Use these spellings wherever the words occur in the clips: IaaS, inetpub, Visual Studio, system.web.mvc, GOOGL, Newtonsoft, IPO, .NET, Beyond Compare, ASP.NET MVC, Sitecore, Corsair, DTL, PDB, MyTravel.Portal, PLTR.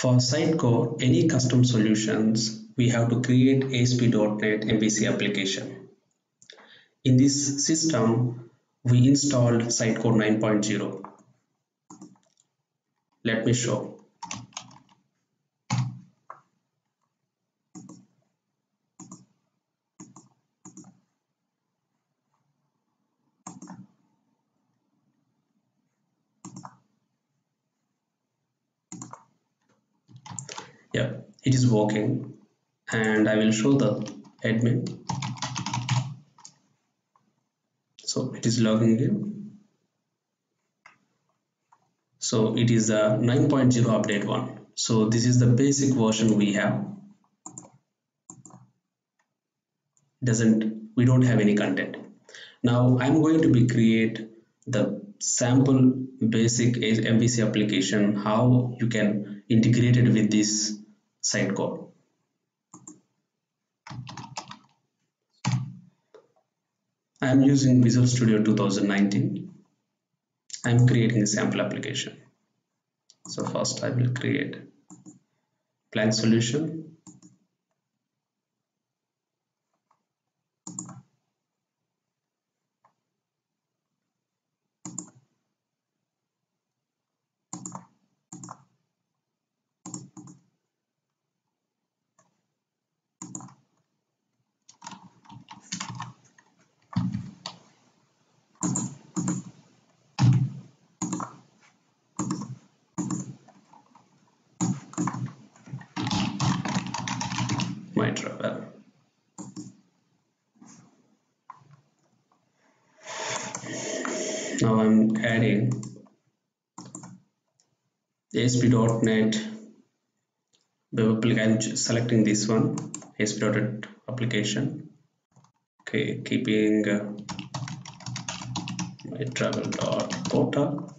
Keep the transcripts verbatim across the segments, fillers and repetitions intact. For Sitecore, any custom solutions, we have to create A S P dot net M V C application. In this system, we installed Sitecore nine point zero. Let me show. Yeah, it is working, and I will show the admin. So it is logging in. So it is a nine point zero update one. So this is the basic version we have. Doesn't we don't have any content. Now I'm going to be create the sample basic M V C application, how you can integrate it with this Sitecore. I am using Visual Studio two thousand nineteen. I am creating a sample application. So first I will create blank solution. MyTravel. Now I'm adding A S P dot net web application. I'm selecting this one, A S P dot net application. Okay, keeping uh, MyTravel.Portal.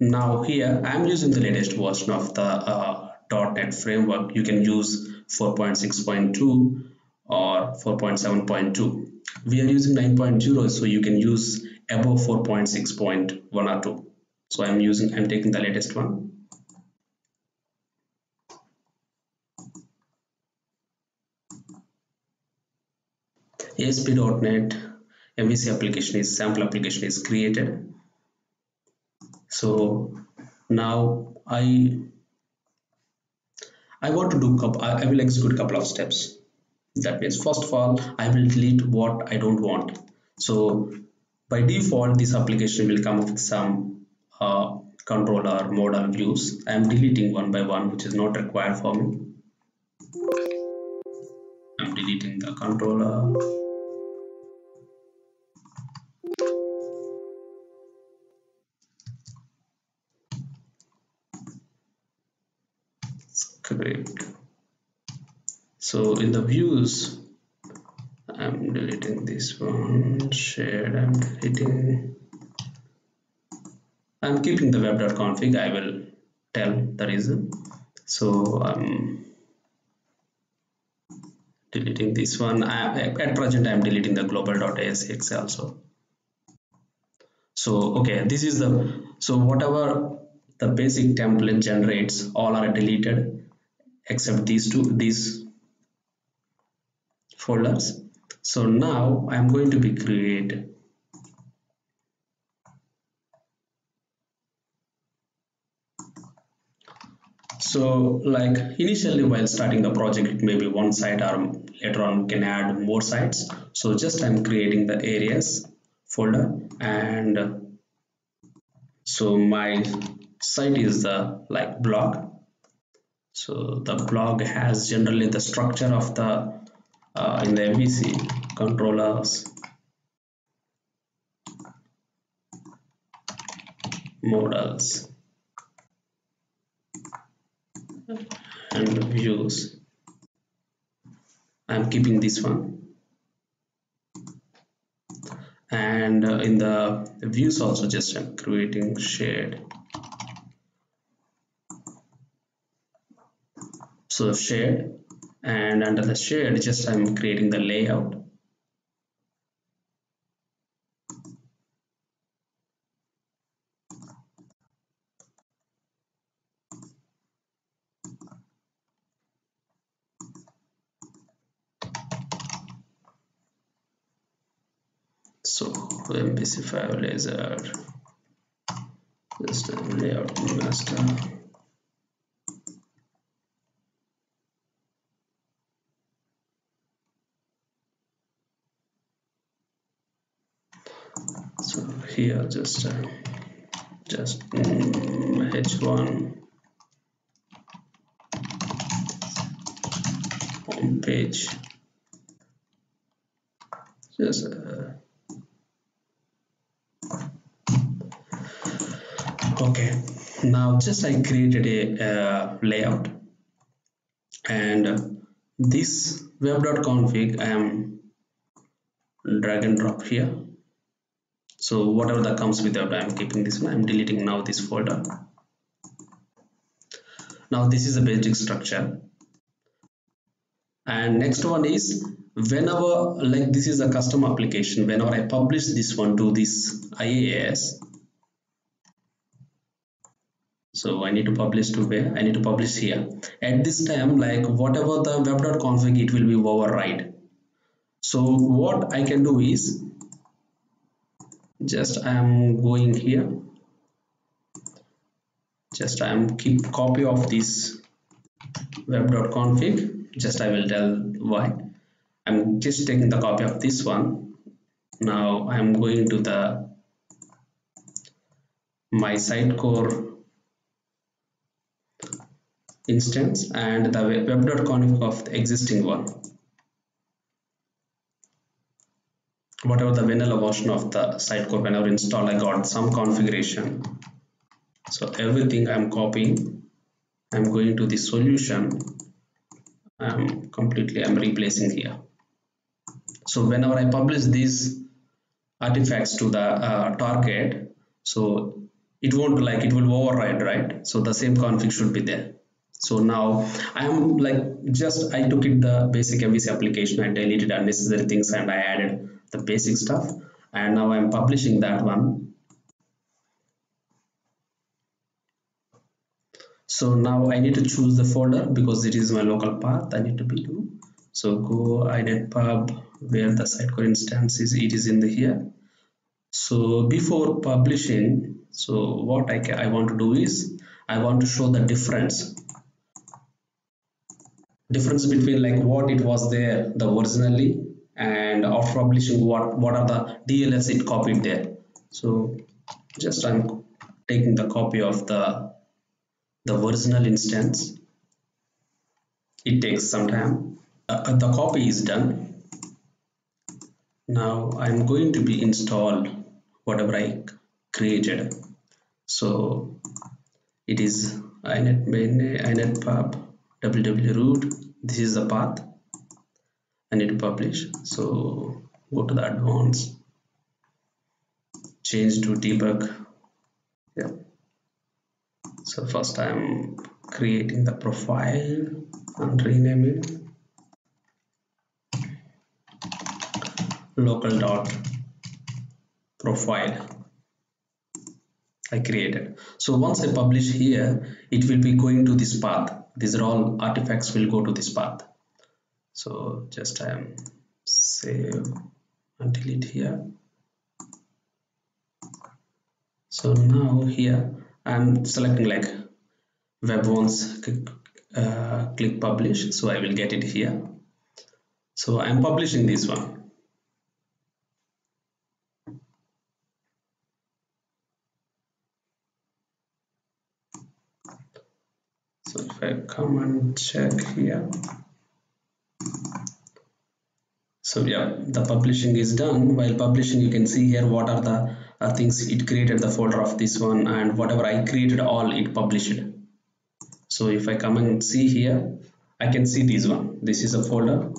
Now here I'm using the latest version of the uh, .NET framework. You can use four point six point two or four point seven point two. We are using nine point zero, so you can use above four point six point one or two. So I'm using, I'm taking the latest one. A S P dot net M V C application is sample application is created. So now I I want to do, I will execute a couple of steps. That means, first of all, I will delete what I don't want. So by default, this application will come with some uh, controller modal views. I am deleting one by one, which is not required for me. I'm deleting the controller. Script. So in the views, I'm deleting this one, shared, I'm deleting, I'm keeping the web.config, I will tell the reason. So I'm deleting this one. I, at present I'm deleting the global.asx also. So okay, this is the, so whatever the basic template generates, all are deleted except these two, these folders. So now I'm going to be create so like initially while starting the project it may be one site, or later on we can add more sites. So just I'm creating the areas folder, and so my site is the like blog. So the blog has generally the structure of the uh, in the M V C controllers, modals, and views. I'm keeping this one, and uh, in the views also just I'm creating shared. So shared, and under the shared just I'm creating the layout. So M V C file is our system layout master. So here just uh, just um, H one home page. Just uh, okay, now just I created a uh, layout, and this web.config I am drag and drop here. So whatever that comes without, I am keeping this one. I am deleting now this folder. Now this is the basic structure, and next one is whenever, like this is a custom application, whenever I publish this one to this IaaS. So I need to publish to where? I need to publish here. At this time, like whatever the web.config, it will be override. So what I can do is, just I am going here. Just I am keep copy of this web.config. Just I will tell why. I'm just taking the copy of this one. Now I'm going to the my Sitecore instance and the web.config of the existing one, whatever the vanilla version of the Sitecore. Whenever install, I got some configuration, so everything I'm copying. I'm going to the solution. I'm completely I'm replacing here. So whenever I publish these artifacts to the uh, target, so it won't like it will override, right? So the same config should be there. So now I am like just I took it the basic M V C application, I deleted unnecessary things and I added the basic stuff, and now I am publishing that one. So now I need to choose the folder because it is my local path I need to be to. So go inetpub, where the Sitecore instance is, it is in the here. So before publishing, so what I can, I want to do is I want to show the difference difference between like what it was there the originally and after publishing what what are the D L Ls it copied there. So just I'm taking the copy of the the original instance. It takes some time. Uh, the copy is done. Now I'm going to be installed whatever I created. So it is inet main inetpub www root. This is the path I need to publish. So go to the advanced, change to debug. Yeah. So first I'm creating the profile and rename it local dot profile I created. So once I publish here, it will be going to this path. These are all artifacts will go to this path. So just I am save and delete here. So now here I'm selecting like web once, click, uh, click publish. So I will get it here. So I'm publishing this one. So if I come and check here, so yeah, the publishing is done. While publishing, you can see here what are the uh, things it created, the folder of this one, and whatever I created, all it published. So if I come and see here, I can see this one. This is a folder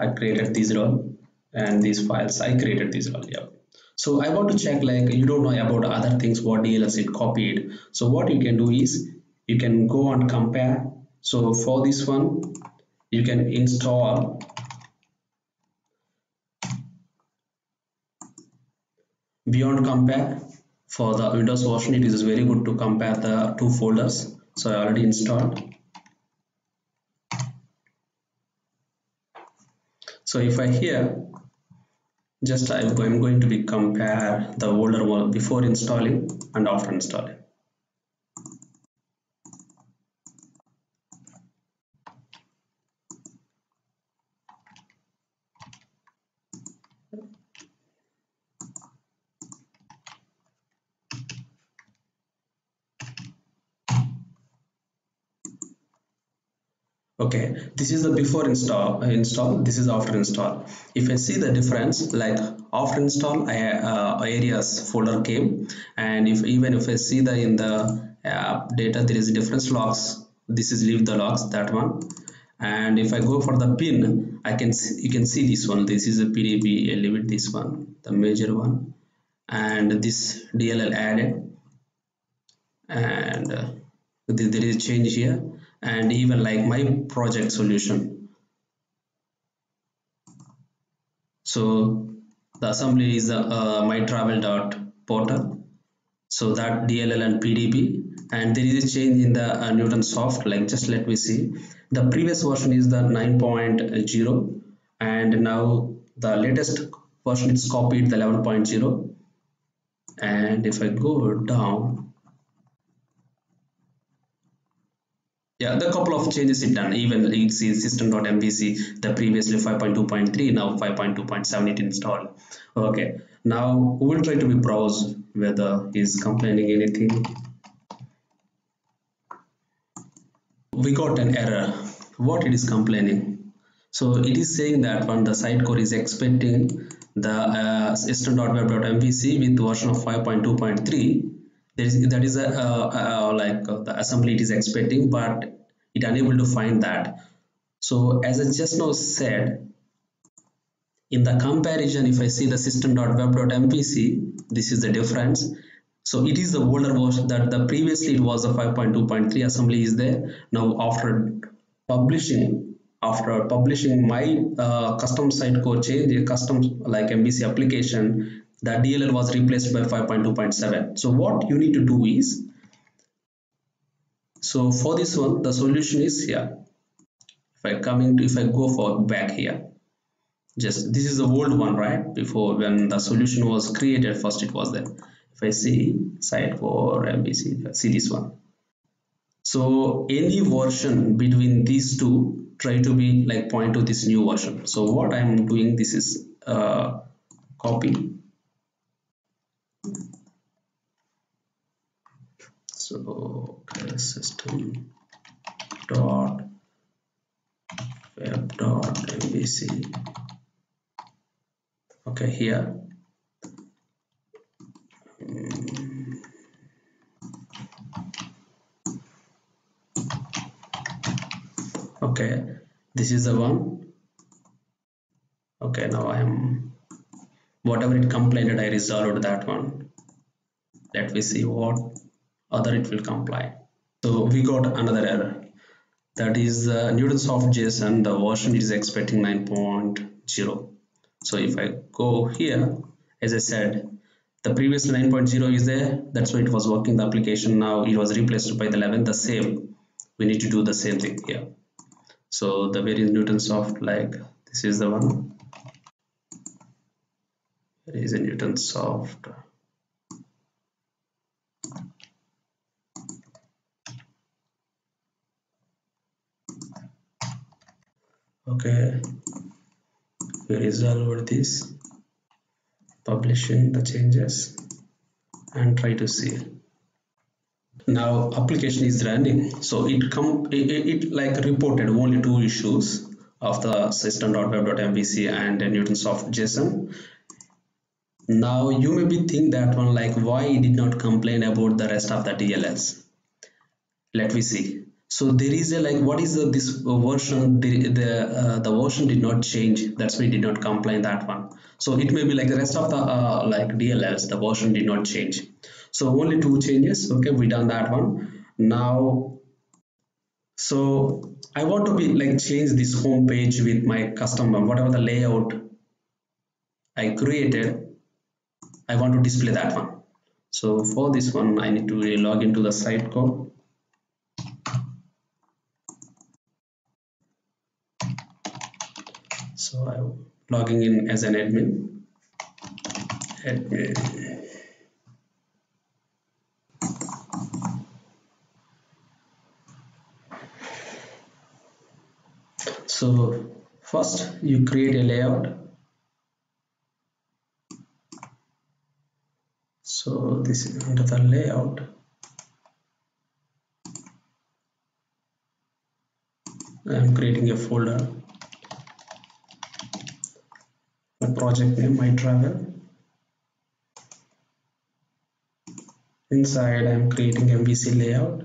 I created, these all, and these files I created, these all. Yeah. So I want to check like you don't know about other things, what D L Ls it copied. So what you can do is, you can go and compare. So for this one, you can install Beyond Compare. For the Windows version, it is very good to compare the two folders. So I already installed. So if I here Just I'm going to be compare the older one before installing and after installing. Okay, this is the before install install this is after install. If I see the difference, like after install I, uh, areas folder came, and if even if I see the in the uh, data there is difference logs, this is leave the logs, that one. And if I go for the pin, I can see, you can see this one, this is a P D B element, this one the major one, and this D L L added, and uh, there is change here. And even like my project solution, so the assembly is the uh, my travel dot portal, so that D L L and P D B. And there is a change in the uh, Newtonsoft, like just let me see, the previous version is the nine point zero and now the latest version is copied the eleven point zero. And if I go down, yeah, the couple of changes it done. Even it sees system dot M V C, the previously five point two point three, now five point two point seven it installed. Okay, now we'll try to be browse whether he's complaining anything. We got an error. What it is complaining? So it is saying that when the Sitecore is expecting the uh, system dot web dot M V C with version of five point two point three. There is, that is a uh, uh, like uh, the assembly it is expecting, but it unable to find that. So as I just now said, in the comparison, if I see the system dot web dot M V C, this is the difference. So it is the older version, that the previously it was a five point two point three assembly is there. Now after publishing, after publishing my uh, custom Sitecore change, custom like M V C application, the D L L was replaced by five point two point seven. So what you need to do is, so for this one the solution is here. If I come into, if I go for back here, just this is the old one, right? Before when the solution was created, first it was there. If I see Sitecore M V C, see this one. So any version between these two, try to be like point to this new version. So what I'm doing, this is uh, copy. So okay, system dot web dot M V C. Okay, here mm. Okay, this is the one. Okay, now I am, whatever it complained, I resolved that one. Let me see what other it will comply. So we got another error, that is uh, Newtonsoft JSON, the version is expecting nine point zero. So if I go here, as I said, the previous nine point zero is there, that's why it was working the application. Now it was replaced by the eleven, the same. We need to do the same thing here. So the various Newtonsoft, like this is the one, there is a Newtonsoft. Okay, we resolve this, publishing the changes and try to see. Now application is running, so it come it, it, it like reported only two issues of the system dot web dot M V C and Newtonsoft JSON. Now you may be think that one, like why it did not complain about the rest of the D L Ls. Let me see. So there is a like what is the, this version, the the, uh, the version did not change, that's why it did not complain that one. So it may be like the rest of the uh, like D L Ls, the version did not change. So only two changes. Okay, we done that one. Now so I want to be like change this home page with my customer, whatever the layout I created, I want to display that one. So for this one I need to log into the Sitecore. So I'm logging in as an admin. and so first you create a layout. So this is under the layout. I am creating a folder. My project name, my travel. Inside I am creating M V C layout.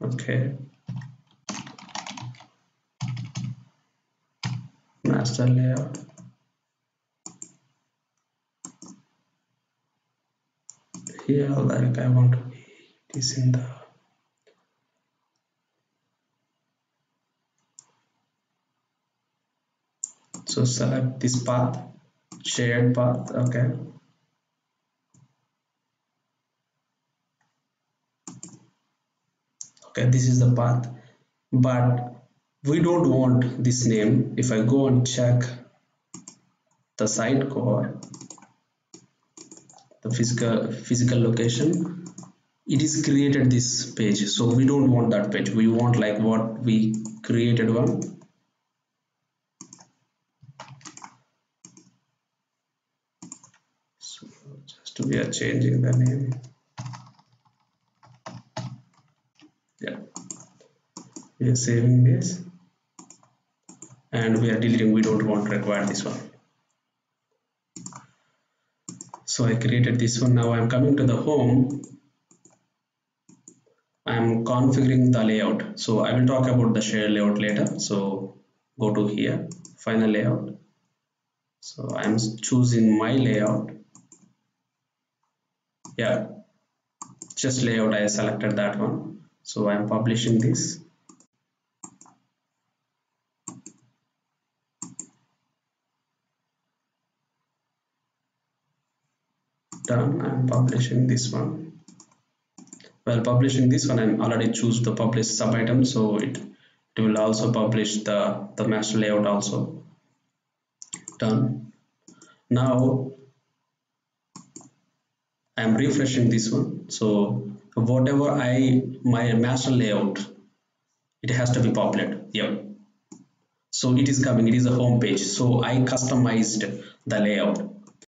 Okay. Master layout. Here, like I want to be this in the so select this path, shared path, okay. Okay, this is the path, but we don't want this name. If I go and check the Sitecore, the physical physical location, it is created this page, so we don't want that page. We want like what we created one. So just we are changing the name. Yeah, we are saving this and we are deleting. We don't want to require this one. So I created this one. Now I'm coming to the home. I'm configuring the layout. So I will talk about the shared layout later. So go to here, final layout. So I'm choosing my layout. Yeah, just layout. I selected that one. So I'm publishing this. Done. I'm publishing this one. While publishing this one, I'm already choose the publish sub item, so it, it will also publish the the master layout also. Done. Now I'm refreshing this one. So whatever I my master layout, it has to be populated. Yep. So it is coming. It is a home page. So I customized the layout.